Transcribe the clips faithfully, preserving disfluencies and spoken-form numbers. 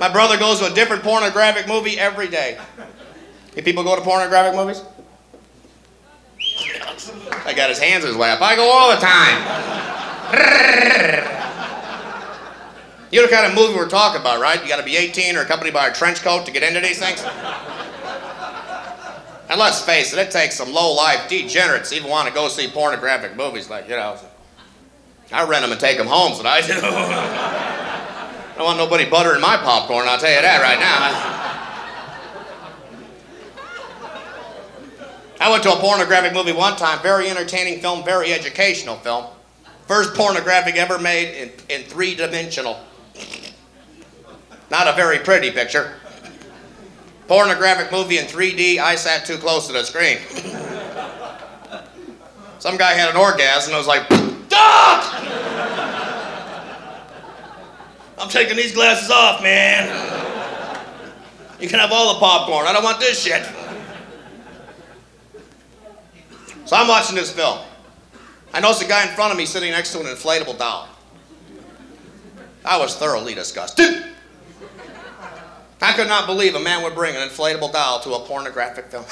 My brother goes to a different pornographic movie every day. Do people go to pornographic movies? I got his hands in his lap. I go all the time. You know the kind of movie we're talking about, right? You got to be eighteen or accompanied by a trench coat to get into these things. And let's face it, it takes some low-life degenerates to even want to go see pornographic movies. Like, you know, I rent them and take them home, so I, you know, I don't want nobody buttering my popcorn, I'll tell you that right now. I went to a pornographic movie one time, very entertaining film, very educational film. First pornographic ever made in, in three-dimensional. Not a very pretty picture. Pornographic movie in three D, I sat too close to the screen. Some guy had an orgasm and I was like, "Duck! I'm taking these glasses off, man. You can have all the popcorn, I don't want this shit." So I'm watching this film. I noticed a guy in front of me sitting next to an inflatable doll. I was thoroughly disgusted. I could not believe a man would bring an inflatable doll to a pornographic film.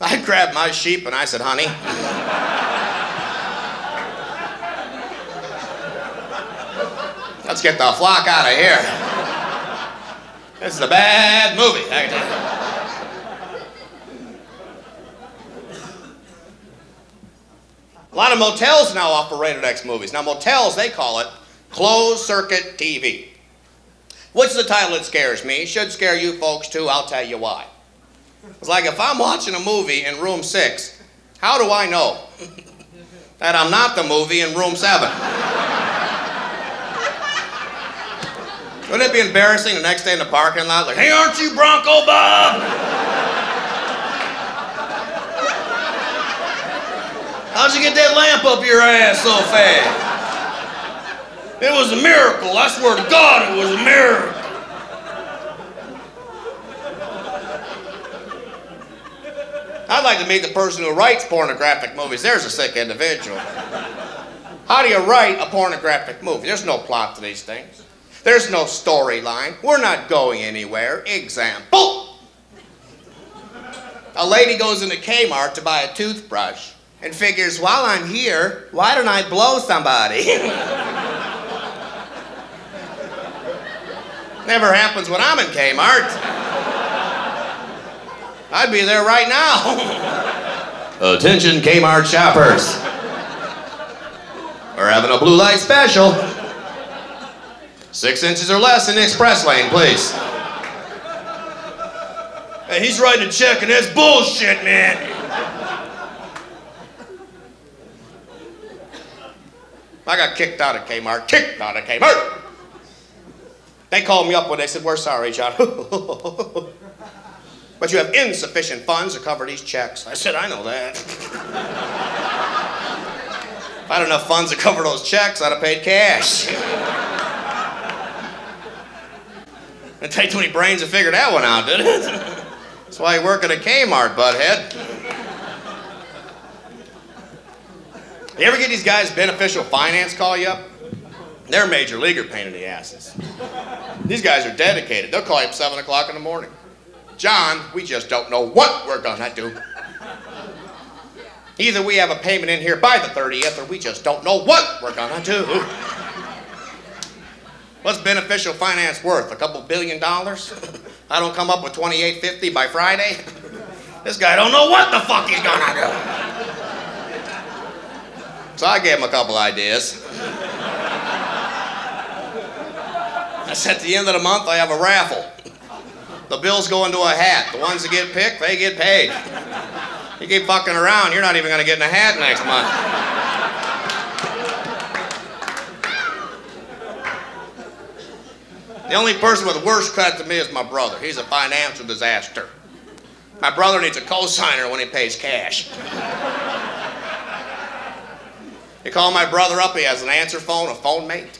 I grabbed my sheep and I said, "Honey, let's get the flock out of here. This is a bad movie, I can tell you." A lot of motels now offer rated X movies. Now motels, they call it closed circuit T V. What's the title that scares me? It should scare you folks too, I'll tell you why. It's like if I'm watching a movie in room six, how do I know that I'm not the movie in room seven? Wouldn't it be embarrassing the next day in the parking lot, like, "Hey, aren't you Bronco Bob? How'd you get that lamp up your ass so fast? It was a miracle. I swear to God, it was a miracle." I'd like to meet the person who writes pornographic movies. There's a sick individual. How do you write a pornographic movie? There's no plot to these things. There's no storyline. We're not going anywhere. Example. A lady goes into Kmart to buy a toothbrush and figures, while I'm here, why don't I blow somebody? Never happens when I'm in Kmart. I'd be there right now. Attention Kmart shoppers. We're having a blue light special. Six inches or less in the express lane, please. Hey, he's writing a check and that's bullshit, man. I got kicked out of Kmart, kicked out of Kmart. They called me up when they said, "We're sorry, John, but you have insufficient funds to cover these checks." I said, "I know that." If I had enough funds to cover those checks, I'd have paid cash. It didn't take too many brains to figure that one out, did it? That's why you work at a Kmart, butthead. You ever get these guys beneficial finance call you up? They're major leaguer pain in the asses. These guys are dedicated. They'll call you up seven o'clock in the morning. "John, we just don't know what we're gonna do. Either we have a payment in here by the thirtieth or we just don't know what we're gonna do." What's beneficial finance worth? A couple billion dollars? I don't come up with twenty-eight fifty by Friday? This guy don't know what the fuck he's gonna do. So I gave him a couple ideas. That's at the end of the month, I have a raffle. The bills go into a hat. The ones that get picked, they get paid. You keep fucking around, you're not even gonna get in a hat next month. The only person with worse credit to me is my brother. He's a financial disaster. My brother needs a co-signer when he pays cash. You call my brother up, he has an answer phone, a phone mate.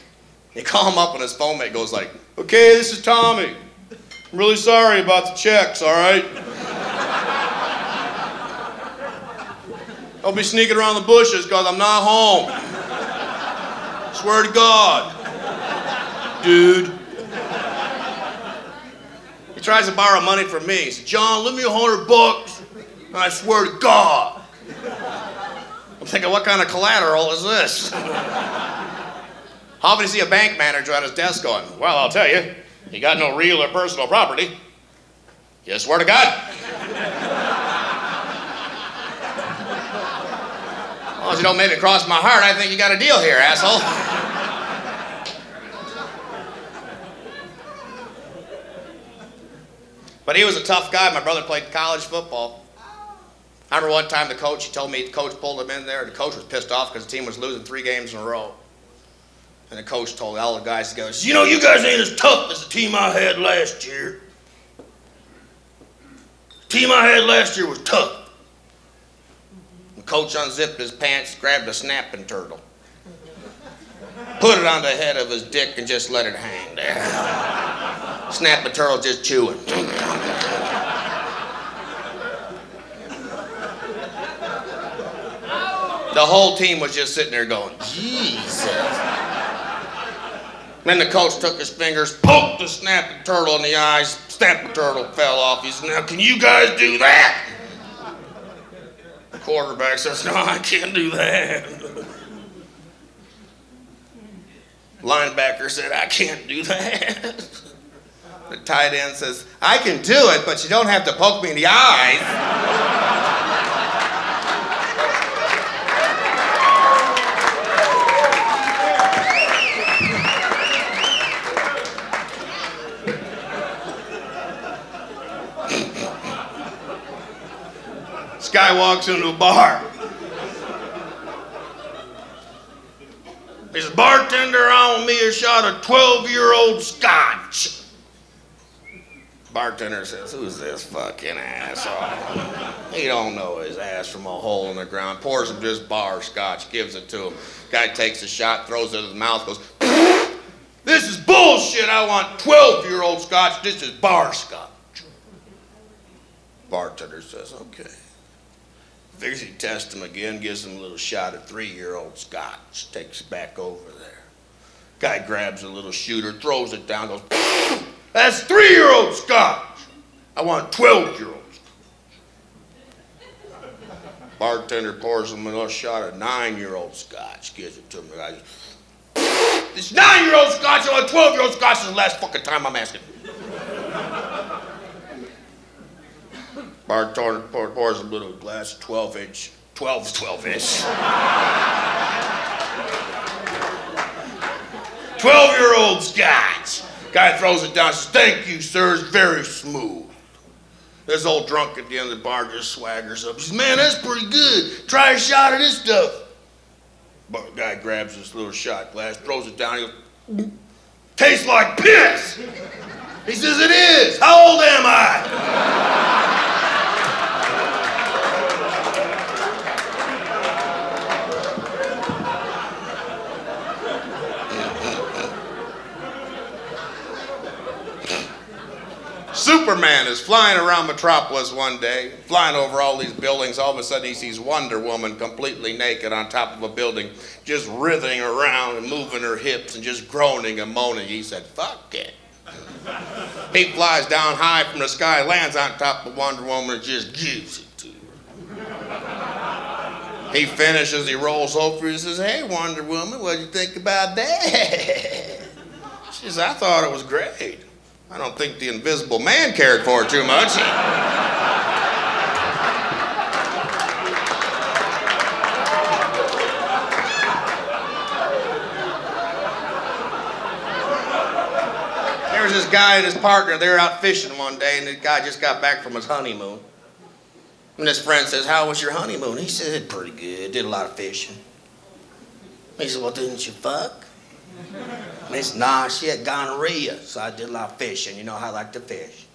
You call him up and his phone mate goes like, "Okay, this is Tommy. I'm really sorry about the checks, all right? I'll be sneaking around the bushes because I'm not home. Swear to God, dude." tries to borrow money from me. He says, John, lend me a hundred bucks. I swear to God. I'm thinking, what kind of collateral is this? How often do you see a bank manager at his desk going, well, I'll tell you, you got no real or personal property. You swear to God. As long as you don't make it cross my heart, I think you got a deal here, asshole. But he was a tough guy. My brother played college football. I remember one time the coach, he told me, the coach pulled him in there, and the coach was pissed off because the team was losing three games in a row. And the coach told all the guys together, you know, you guys ain't as tough as the team I had last year. The team I had last year was tough. The coach unzipped his pants, grabbed a snapping turtle, put it on the head of his dick, and just let it hang there. Snapping turtle just chewing. The whole team was just sitting there going, Jesus. Then the coach took his fingers, poked the snapping turtle in the eyes, snapping turtle fell off. He said, now can you guys do that? The quarterback says, no, I can't do that. Linebacker said, I can't do that. The tight end says, I can do it, but you don't have to poke me in the eyes. Guy walks into a bar. He says, bartender, I want me a shot of twelve-year-old scotch. Bartender says, who's this fucking asshole? He don't know his ass from a hole in the ground. Pours him just bar scotch, gives it to him. Guy takes a shot, throws it in his mouth, goes, this is bullshit. I want twelve-year-old scotch. This is bar scotch. Bartender says, okay. Figures he tests him again, gives him a little shot of three-year-old scotch, takes it back over there. Guy grabs a little shooter, throws it down, goes, that's three-year-old scotch. I want twelve-year-old scotch. Bartender pours him a little shot of nine-year-old scotch, gives it to him. The guy goes, this nine-year-old scotch, I want twelve-year-old scotch. This is the last fucking time I'm asking. Bartender pours a little glass, twelve-inch, twelve, twelve-inch. twelve-year-old scotch. Guy throws it down, says, thank you, sir, it's very smooth. This old drunk at the end of the bar just swaggers up. He says, man, that's pretty good. Try a shot of this stuff. But guy grabs this little shot glass, throws it down, he goes, tastes like piss. He says, it is. How old am I? Superman is flying around Metropolis one day, flying over all these buildings. All of a sudden, he sees Wonder Woman completely naked on top of a building, just writhing around and moving her hips and just groaning and moaning. He said, fuck it. He flies down high from the sky, lands on top of Wonder Woman, and just gives it to her. He finishes, he rolls over, he says, hey, Wonder Woman, what do you think about that? She says, I thought it was great. I don't think the Invisible Man cared for it too much. There's this guy and his partner. They were out fishing one day, and the guy just got back from his honeymoon. And his friend says, how was your honeymoon? He said, pretty good. Did a lot of fishing. He said, well, didn't you fuck? Miss, nah, she had gonorrhea, so I did a lot of fishing. You know how I like to fish.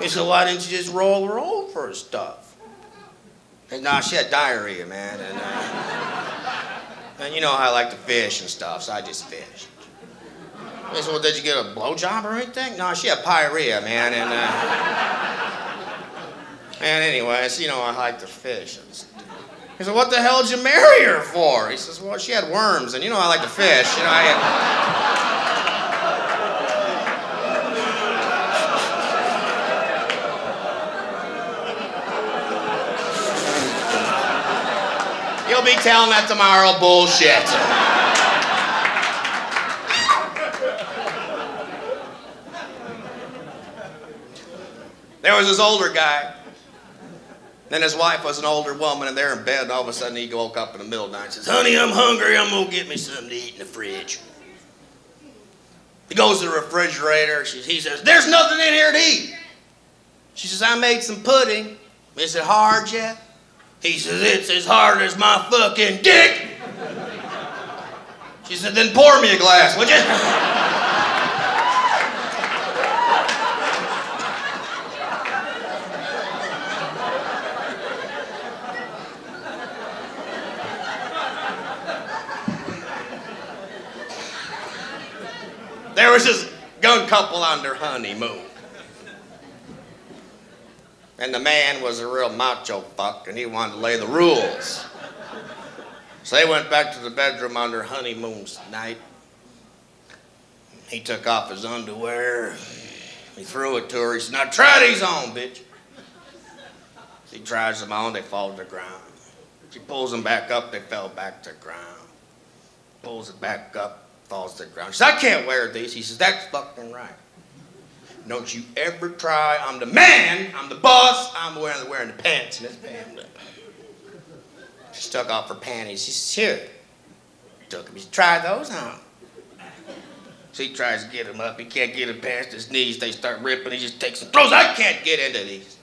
He said, why didn't you just roll her over and stuff? And nah, she had diarrhea, man. And, uh, and you know how I like to fish and stuff, so I just fished. He said, well, did you get a blowjob or anything? Nah, she had pyorrhea, man. And, uh, and anyways, you know I like to fish and stuff. He said, what the hell did you marry her for? He says, well, she had worms, and you know I like to fish. You know, I had... I'll be telling that tomorrow bullshit. There was this older guy, and his wife was an older woman, and they're in bed, and all of a sudden he woke up in the middle of the night and says, "Honey, I'm hungry, I'm gonna get me something to eat in the fridge." He goes to the refrigerator, she, he says, "There's nothing in here to eat." She says, "I made some pudding." "Is it hard yet?" He says, "It's as hard as my fucking dick." She said, "Then pour me a glass, would you?" There was this young couple on their honeymoon. And the man was a real macho fuck, and he wanted to lay the rules. So they went back to the bedroom on their honeymoon night. He took off his underwear. He threw it to her. He said, "Now try these on, bitch." She tries them on. They fall to the ground. She pulls them back up. They fell back to the ground. Pulls it back up. Falls to the ground. She says, "I can't wear these." He says, "That's fucking right. Don't you ever try. I'm the man. I'm the boss. I'm wearing the, wearing the pants in this family." She took off her panties. She says, "Here." Took him. He said, "Try those on." So he tries to get him up. He can't get him past his knees. They start ripping. He just takes them. Throws. "I can't get into these."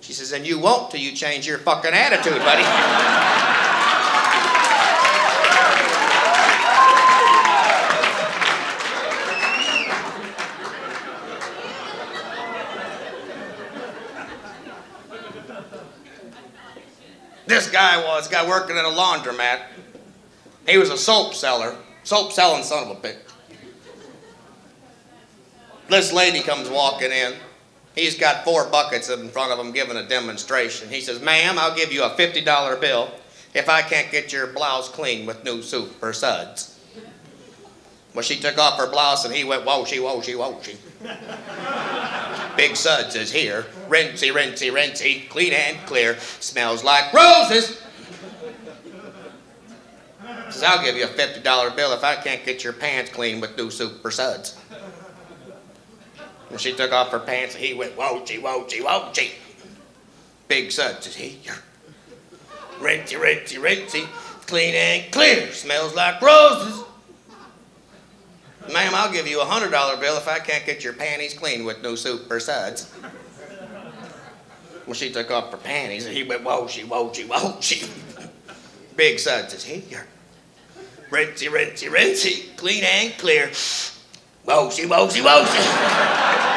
She says, "And you won't till you change your fucking attitude, buddy." This guy was, guy working at a laundromat. He was a soap seller, soap selling son of a bitch. This lady comes walking in. He's got four buckets in front of him giving a demonstration. He says, "Ma'am, I'll give you a fifty dollar bill if I can't get your blouse clean with new super suds." Well, she took off her blouse and he went, "Whoa, she, whoa, she, whoa, she." "Big suds is here. Rinsey, rinsey, rinsey, clean and clear. Smells like roses." Says, "I'll give you a fifty dollar bill if I can't get your pants clean with new super suds." And she took off her pants and he went, "Whoa-chee, whoa-chee, whoa-chee. Big suds is here. Rinsey, rinsey, rinsey, clean and clear. Smells like roses. Ma'am, I'll give you a hundred dollar bill if I can't get your panties clean with no super suds." Well, she took off her panties and he went, "Whoa, she, whoa, she, whoa, she. Big suds is here. Rinsey, rinsey, rinsey, clean and clear. Whoa, she, whoa, she, whoa, she."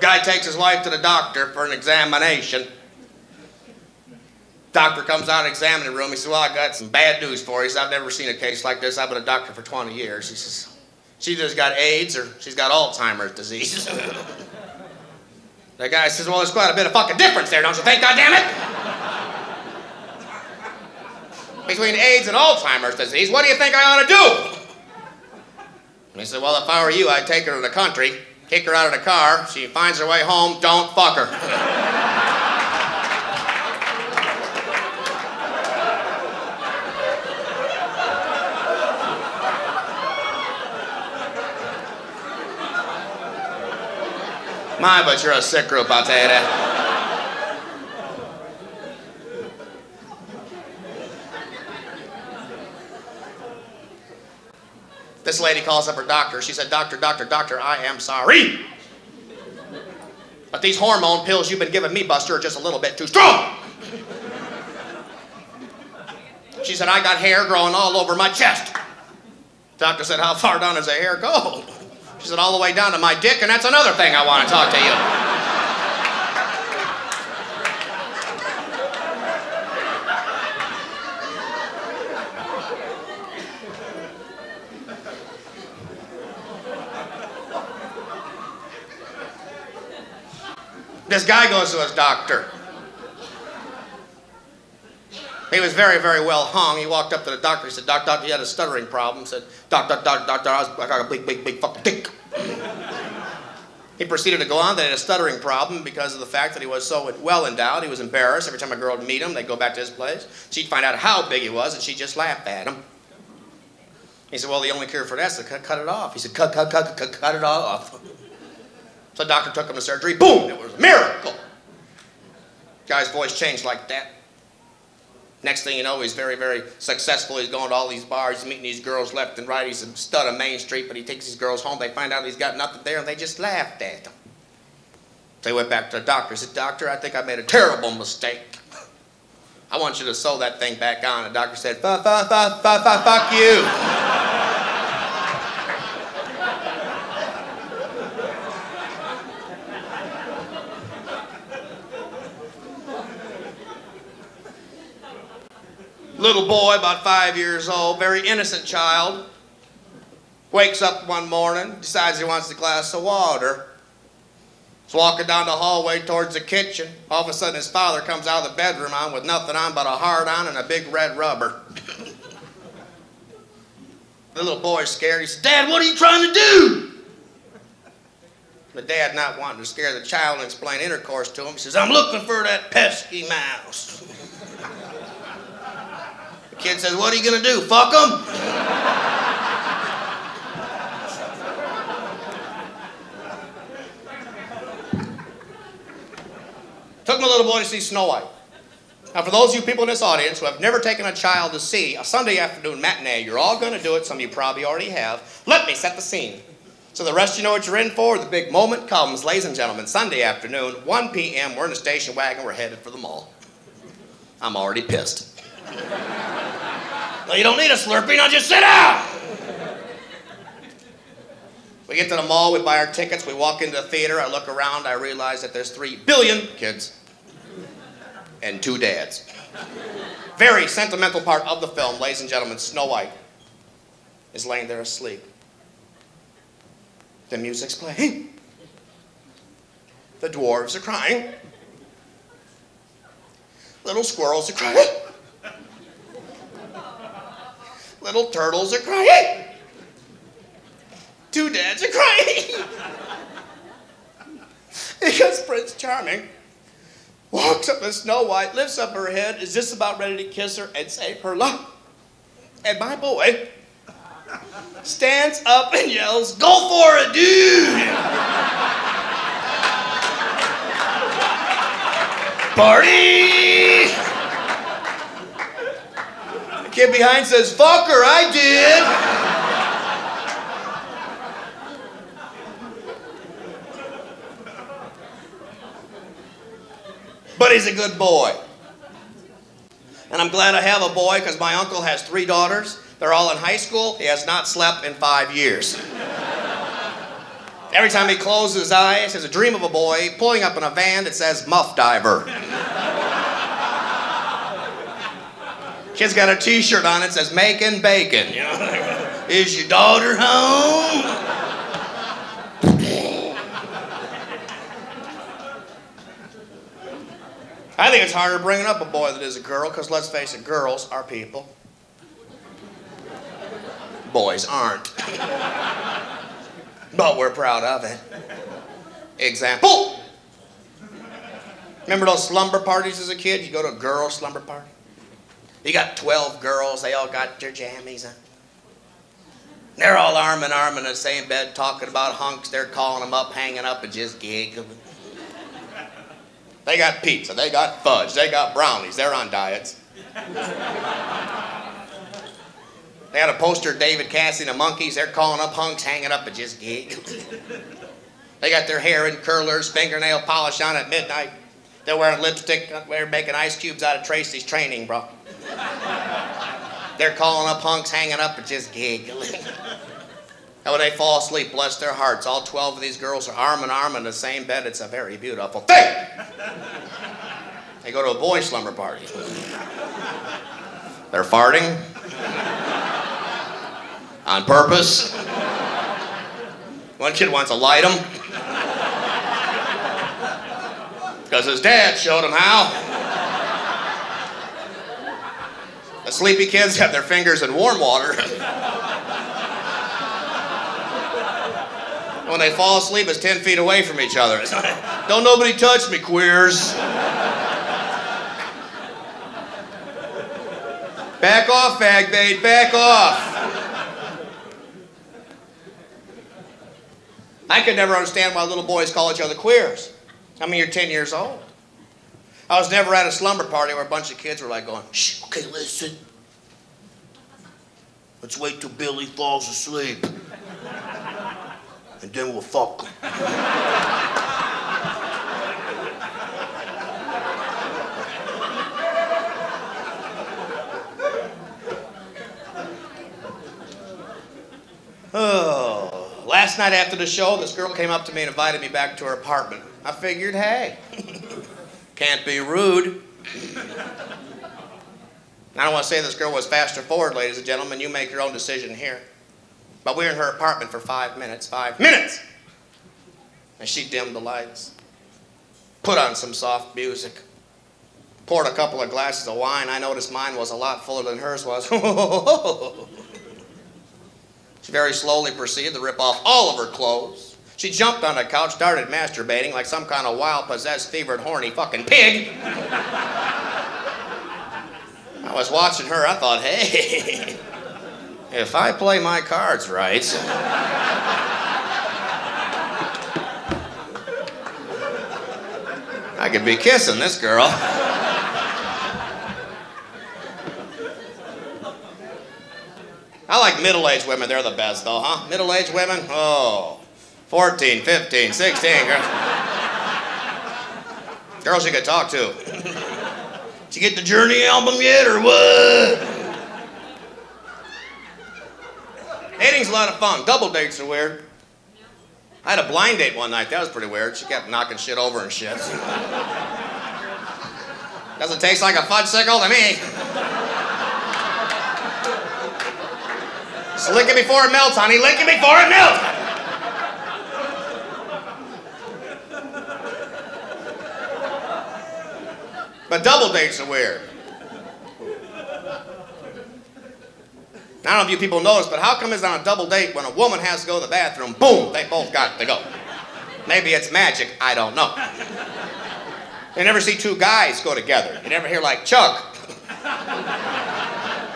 Guy takes his wife to the doctor for an examination. Doctor comes out of the examining room. He says, "Well, I got some bad news for you." He says, "I've never seen a case like this. I've been a doctor for twenty years. He says, "She just got AIDS or she's got Alzheimer's disease." That guy says, "Well, there's quite a bit of fucking difference there, don't you think, goddammit? Between AIDS and Alzheimer's disease, what do you think I ought to do?" And he said, "Well, if I were you, I'd take her to the country. Kick her out of the car. She finds her way home. Don't fuck her." My, but you're a sick group, I'll tell you that. This lady calls up her doctor. She said, "Doctor, doctor, doctor, I am sorry, but these hormone pills you've been giving me, Buster, are just a little bit too strong." She said, "I got hair growing all over my chest." Doctor said, "How far down does the hair go?" She said, "All the way down to my dick, and that's another thing I want to talk to you." This guy goes to his doctor. He was very, very well hung. He walked up to the doctor. He said, "Doc, doc, he had a stuttering problem." He said, "Doc, doc, doc, doctor, I, I got a big, big, big fucking dick." He proceeded to go on that he had a stuttering problem because of the fact that he was so well endowed. He was embarrassed. Every time a girl would meet him, they'd go back to his place. She'd find out how big he was, and she'd just laugh at him. He said, "Well, the only cure for that is to cut, cut it off." He said, "Cut, cut, cut, cut, cut it off." So the doctor took him to surgery. Boom! It was a miracle. The guy's voice changed like that. Next thing you know, he's very, very successful. He's going to all these bars, meeting these girls left and right. He's a stud on Main Street, but he takes these girls home. They find out he's got nothing there, and they just laughed at him. They went back to the doctor. He said, "Doctor, I think I made a terrible mistake. I want you to sew that thing back on." The doctor said, "Fuck, fuck, fuck, fuck, fuck, fuck you." Little boy, about five years old, very innocent child, wakes up one morning, decides he wants a glass of water. He's walking down the hallway towards the kitchen. All of a sudden, his father comes out of the bedroom on with nothing on but a hard on and a big red rubber. The little boy's scared. He says, "Dad, what are you trying to do?" The dad, not wanting to scare the child and explain intercourse to him, he says, "I'm looking for that pesky mouse." Kid says, "What are you going to do, fuck him?" Took my little boy to see Snow White. Now, for those of you people in this audience who have never taken a child to see a Sunday afternoon matinee, you're all going to do it. Some of you probably already have. Let me set the scene. So the rest you know what you're in for. The big moment comes, ladies and gentlemen. Sunday afternoon, one P M, we're in the station wagon. We're headed for the mall. I'm already pissed. "No, you don't need a Slurpee, now just sit down!" We get to the mall, we buy our tickets, we walk into the theater, I look around, I realize that there's three billion kids and two dads. Very sentimental part of the film, ladies and gentlemen, Snow White is laying there asleep. The music's playing. The dwarves are crying. Little squirrels are crying. Little turtles are crying. Two dads are crying. Because Prince Charming walks up to Snow White, lifts up her head, is just about ready to kiss her and save her life. And my boy stands up and yells, "Go for it, dude!" Party! Kid behind says, "Fuck her, I did." But he's a good boy. And I'm glad I have a boy because my uncle has three daughters. They're all in high school. He has not slept in five years. Every time he closes his eyes, he has a dream of a boy pulling up in a van that says, "Muff Diver." Kid's got a t-shirt on it that says, "Making Bacon." You know? "Is your daughter home?" I think it's harder bringing up a boy than it is a girl, because let's face it, girls are people. Boys aren't. But we're proud of it. Example. Remember those slumber parties as a kid? You go to a girl slumber party. You got twelve girls, they all got their jammies on. They're all arm in arm in the same bed talking about hunks. They're calling them up, hanging up, and just giggling. They got pizza, they got fudge, they got brownies. They're on diets. They got a poster of David Cassidy and the Monkees. They're calling up hunks, hanging up, and just giggling. They got their hair in curlers, fingernail polish on at midnight. They're wearing lipstick. They're making ice cubes out of Tracy's training, bro. They're calling up hunks, hanging up, and just giggling. And when they fall asleep, bless their hearts, all twelve of these girls are arm in arm in the same bed. It's a very beautiful thing. They go to a boy slumber party. They're farting. On purpose. One kid wants to light them. Because his dad showed him how. The sleepy kids have their fingers in warm water. When they fall asleep, it's ten feet away from each other. Don't nobody touch me, queers. Back off, fagbait, back off. I could never understand why little boys call each other queers. I mean, you're ten years old. I was never at a slumber party where a bunch of kids were like going, shh, okay, listen. Let's wait till Billy falls asleep. And then we'll fuck him. Oh. Last night after the show, this girl came up to me and invited me back to her apartment. I figured, hey. Can't be rude. I don't want to say this girl was faster forward, ladies and gentlemen. You make your own decision here. But we were in her apartment for five minutes, five minutes! And she dimmed the lights, put on some soft music, poured a couple of glasses of wine. I noticed mine was a lot fuller than hers was. She very slowly proceeded to rip off all of her clothes. She jumped on the couch, started masturbating like some kind of wild, possessed, fevered, horny fucking pig. I was watching her, I thought, hey. If I play my cards right, I could be kissing this girl. I like middle-aged women. They're the best, though, huh? Middle-aged women? Oh, fourteen, fifteen, sixteen. Girls, girls you could talk to. Did you get the Journey album yet, or what? Dating's a lot of fun. Double dates are weird. I had a blind date one night. That was pretty weird. She kept knocking shit over and shit. Doesn't taste like a fudgesicle to me. Just lick it before it melts, honey. Lick it before it melts. But double dates are weird. I don't know if you people noticed, but how come it's on a double date when a woman has to go to the bathroom, boom, they both got to go? Maybe it's magic, I don't know. You never see two guys go together. You never hear like, Chuck,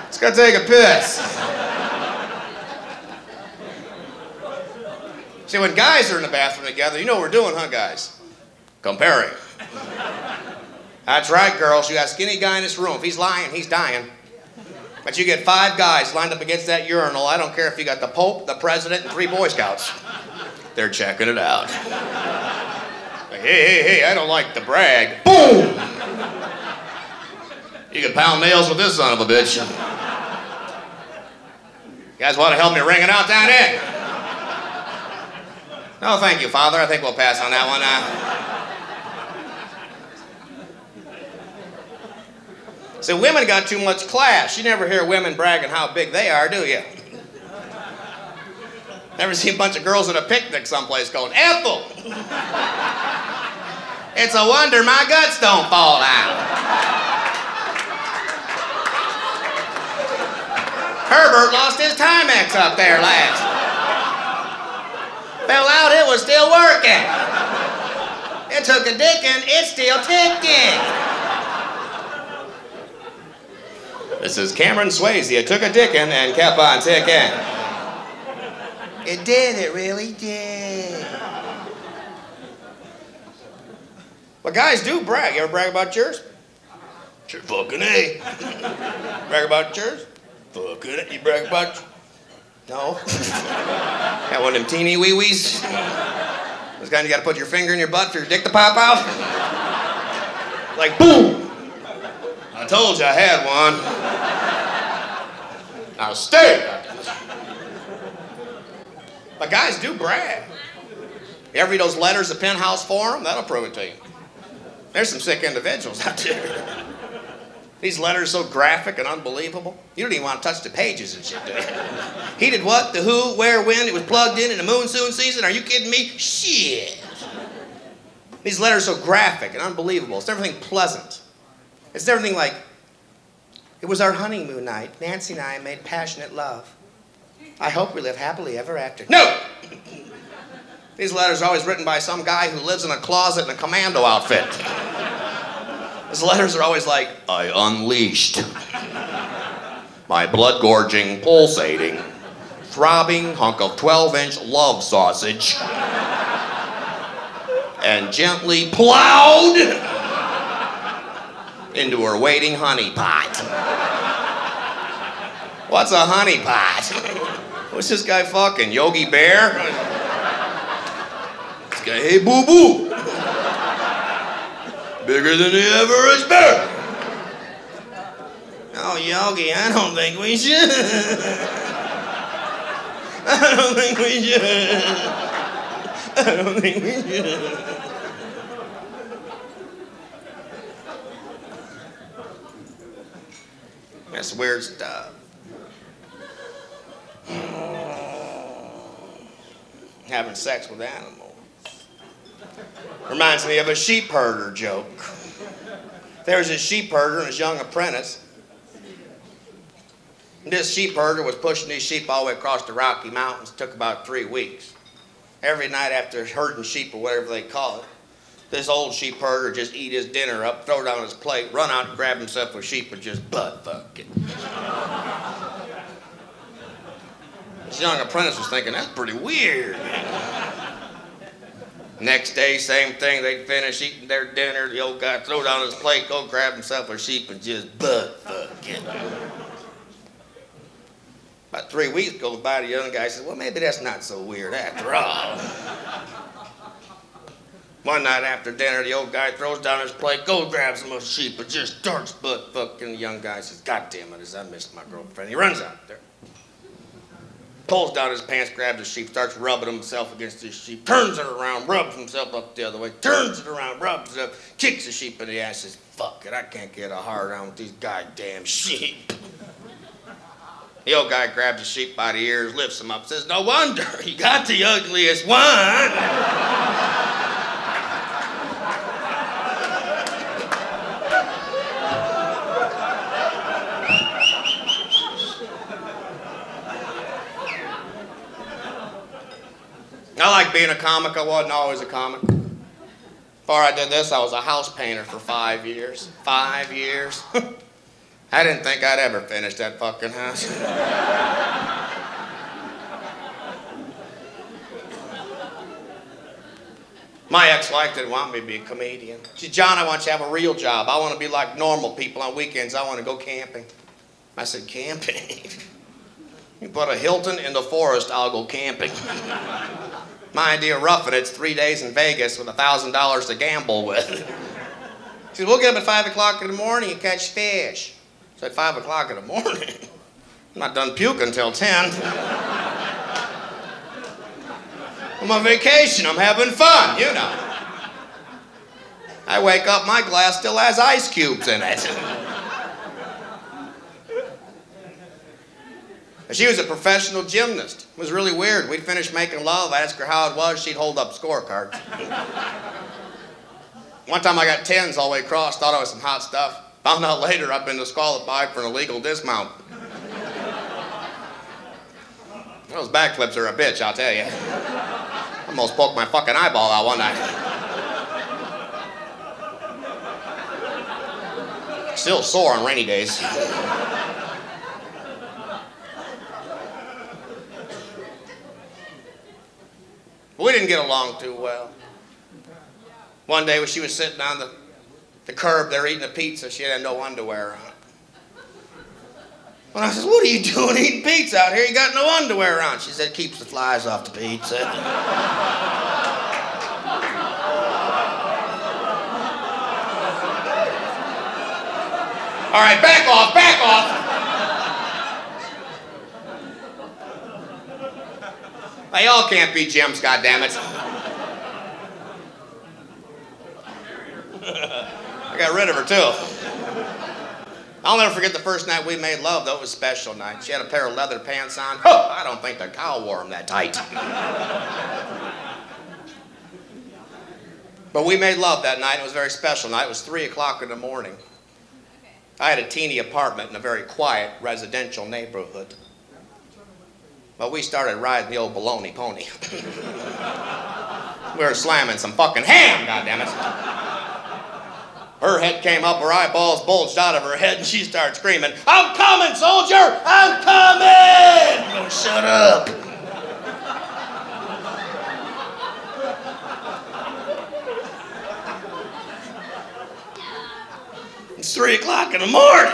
it's gonna take a piss. See, when guys are in the bathroom together, you know what we're doing, huh, guys? Comparing. That's right, girls, you ask any guy in this room, if he's lying, he's dying. But you get five guys lined up against that urinal. I don't care if you got the Pope, the President, and three Boy Scouts. They're checking it out. Like, hey, hey, hey, I don't like to brag. Boom! You can pound nails with this son of a bitch. You guys want to help me ring it out down there? No, thank you, Father. I think we'll pass on that one. Uh, So women got too much class. You never hear women bragging how big they are, do you? Never see a bunch of girls at a picnic someplace going, Ethel! It's a wonder my guts don't fall out. Herbert lost his Timex up there last. Fell out, it was still working. It took a dickin', it's still ticking. This is Cameron Swayze. It took a dickin' and kept on tickin'. It did, it really did. But guys do brag. You ever brag about yours? Sure fucking A. Brag about yours? Fucking A. You brag about... No. Got one of them teeny wee-wees. This kind you gotta put your finger in your butt for your dick to pop out. Like, boom! I told you I had one. Now stay! But guys do brag. You ever read those letters to Penthouse Forum? That'll prove it to you. There's some sick individuals out there. These letters are so graphic and unbelievable. You don't even want to touch the pages and shit, do you? He did what, the who, where, when, it was plugged in in the monsoon season? Are you kidding me? Shit! These letters are so graphic and unbelievable. It's everything pleasant. It's everything like, It was our honeymoon night. Nancy and I made passionate love. I hope we live happily ever after. No! These letters are always written by some guy who lives in a closet in a commando outfit. His letters are always like, I unleashed. My blood-gorging, pulsating, throbbing hunk of twelve-inch love sausage. And gently plowed into her waiting honey pot. What's a honey pot? What's this guy fucking, Yogi Bear? This guy, hey boo-boo. Bigger than the Everest bear. Oh, Yogi, I don't think we should. I don't think we should. I don't think we should. That's weird stuff. Having sex with animals. Reminds me of a sheep herder joke. There was a sheep herder and his young apprentice. This sheep herder was pushing these sheep all the way across the Rocky Mountains. It took about three weeks. Every night after herding sheep or whatever they call it, this old sheep herder just eat his dinner up, throw it on his plate, run out and grab himself a sheep and just butt fuck it. His young apprentice was thinking, that's pretty weird. Next day, same thing, they'd finish eating their dinner, the old guy threw it on his plate, go grab himself a sheep and just butt fuck it. About three weeks goes by, the young guy says, well, maybe that's not so weird after all. One night after dinner, the old guy throws down his plate, goes grabs some sheep, but just starts butt fucking. The young guy says, God damn it, I missed my girlfriend. He runs out there, pulls down his pants, grabs the sheep, starts rubbing himself against the sheep, turns it around, rubs himself up the other way, turns it around, rubs it up, kicks the sheep in the ass, says, fuck it, I can't get a hard on with these goddamn sheep. The old guy grabs the sheep by the ears, lifts him up, says, no wonder, he got the ugliest one. I like being a comic. I wasn't always a comic. Before I did this, I was a house painter for five years. Five years. I didn't think I'd ever finish that fucking house. My ex-wife didn't want me to be a comedian. She said, John, I want you to have a real job. I want to be like normal people on weekends. I want to go camping. I said, camping? You put a Hilton in the forest, I'll go camping. My idea of roughing it's three days in Vegas with a thousand dollars to gamble with. She said, we'll get up at five o'clock in the morning and catch fish. It's at five o'clock in the morning. I'm not done puking until ten. I'm on vacation, I'm having fun, you know. I wake up, my glass still has ice cubes in it. She was a professional gymnast. It was really weird. We'd finish making love, I'd ask her how it was, she'd hold up scorecards. One time I got tens all the way across, thought I was some hot stuff. Found out later I've been disqualified for an illegal dismount. Those backflips are a bitch, I'll tell you. I almost poked my fucking eyeball out one night. Still sore on rainy days. We didn't get along too well. One day when she was sitting on the the curb, they're eating a pizza, she had no underwear on. When I says, what are you doing eating pizza out here? You got no underwear on. She said, keeps the flies off the pizza. All right, back off, back off. They all can't be gems, goddammit. I got rid of her too. I'll never forget the first night we made love, though. It was a special night. She had a pair of leather pants on. Oh, I don't think the cow wore them that tight. But we made love that night. It was a very special night. It was three o'clock in the morning. I had a teeny apartment in a very quiet residential neighborhood. But we started riding the old baloney pony. We were slamming some fucking ham, goddammit. Her head came up, her eyeballs bulged out of her head, and she started screaming, "I'm coming, soldier! I'm coming!" Oh, shut up. It's three o'clock in the morning.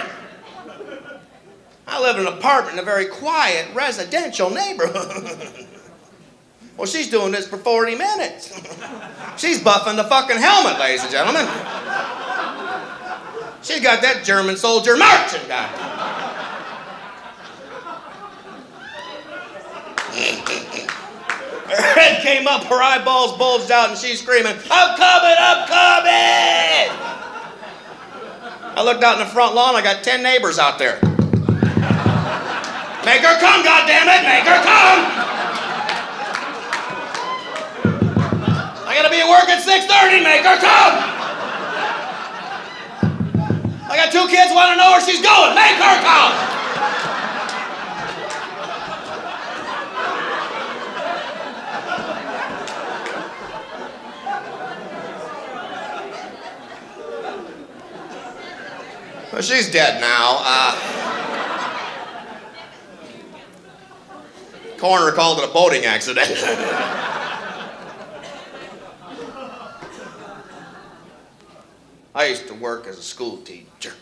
I live in an apartment in a very quiet residential neighborhood. Well, she's doing this for forty minutes. She's buffing the fucking helmet, ladies and gentlemen. She's got that German soldier marching down. Her head came up, her eyeballs bulged out, and she's screaming, "I'm coming, I'm coming!" I looked out in the front lawn, I got ten neighbors out there. Make her come, goddammit! Make her come! I gotta be at work at six thirty, make her come! I got two kids, wanna know where she's going, make her come! Well, she's dead now. Uh, Coroner called it a boating accident. I used to work as a school teacher.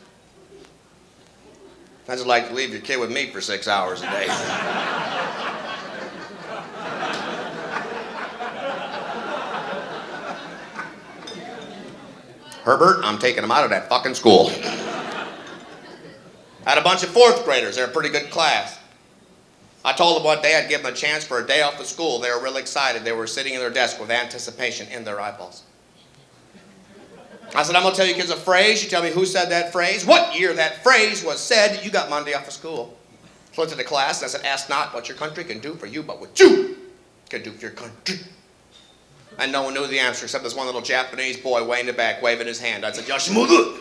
I just like to leave your kid with me for six hours a day. Herbert, I'm taking him out of that fucking school. I had a bunch of fourth graders. They're a pretty good class. I told them one day I'd give them a chance for a day off of school. They were really excited. They were sitting at their desk with anticipation in their eyeballs. I said, "I'm going to tell you kids a phrase. You tell me who said that phrase, what year that phrase was said. You got Monday off of school." So I looked at the class and I said, "Ask not what your country can do for you, but what you can do for your country." And no one knew the answer except this one little Japanese boy way in the back, waving his hand. I said, "Yashimudu."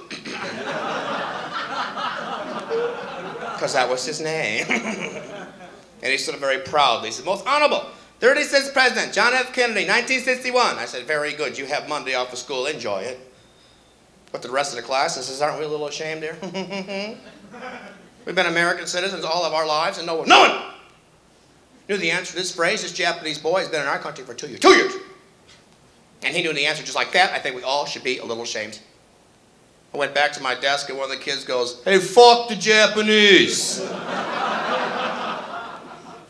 Because that was his name. And he stood up very proudly. He said, "Most honorable, thirty-sixth President John F. Kennedy, nineteen sixty-one. I said, "Very good. You have Monday off of school. Enjoy it." But the rest of the class, I says, "Aren't we a little ashamed here? We've been American citizens all of our lives, and no one, no one knew the answer to this phrase. This Japanese boy has been in our country for two years. Two years. And he knew the answer just like that. I think we all should be a little ashamed." I went back to my desk, and one of the kids goes, "Hey, fuck the Japanese."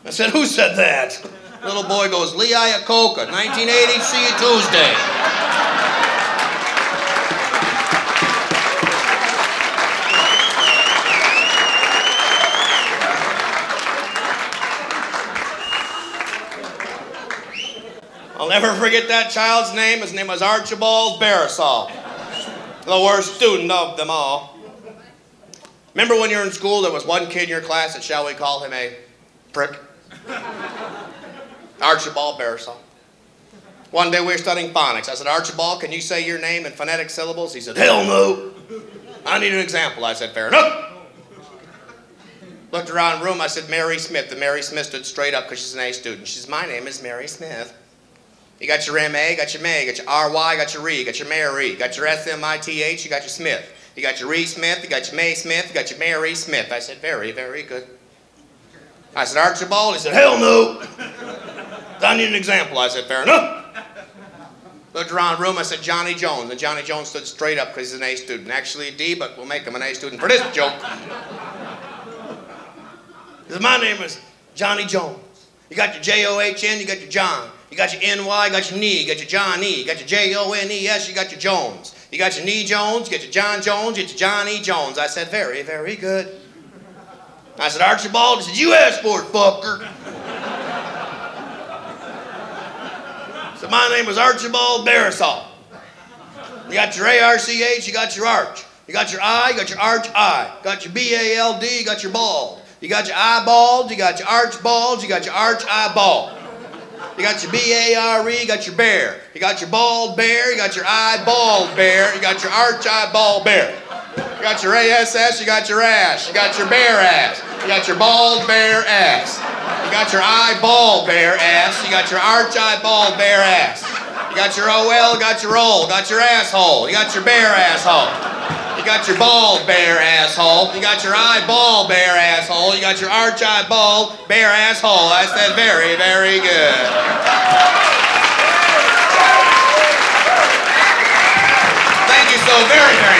I said, "Who said that?" Little boy goes, "Lee Iacocca, nineteen eighty, see you Tuesday." I'll never forget that child's name. His name was Archibald Barisal, the worst student of them all. Remember when you were in school, there was one kid in your class that, shall we call him a prick? Archibald Barisal. One day we were studying phonics. I said, "Archibald, can you say your name in phonetic syllables?" He said, "Hell no. I need an example." I said, "Fair enough." Looked around the room. I said, "Mary Smith." The Mary Smith stood straight up because she's an A student. She says, "My name is Mary Smith." You got your M A, got your May, got your R Y, got your Re, got your Mary, got your S M I T H, you got your Smith. You got your Re Smith, you got your May Smith, you got your Mary Smith. I said, "Very, very good." I said, "Archibald?" He said, "Hell no. I need an example." I said, "Fair enough." Looked around the room. I said, "Johnny Jones." And Johnny Jones stood straight up because he's an A student. Actually a D, but we'll make him an A student for this joke. He said, "My name is Johnny Jones." You got your J O H N, you got your John. You got your N Y, you got your knee, you got your Johnny. You got your J O N E S, you got your Jones. You got your knee Jones, you got your John Jones, you got your Johnny Jones. I said, "Very, very good." I said, "Archibald?" He said, "You asked for it, fucker." I said, "My name is Archibald Barisal." You got your A R C H, you got your arch. You got your I, you got your arch I. You got your B A L D, you got your bald. You got your eyeballed, you got your arch balls, you got your arch eyeball. You got your B A R E, you got your bear. You got your bald bear, you got your eyeballed bear, you got your arch eyeball bear. You got your ass, you got your ass, you got your bare ass, you got your bald bare ass, you got your eyeball bare ass, you got your arch eyeball bare ass, you got your O L, got your roll, got your asshole, you got your bare asshole, you got your bald bare asshole, you got your eyeball bare asshole, you got your arch eyeball bare asshole. I said very, very good. Thank you so very, very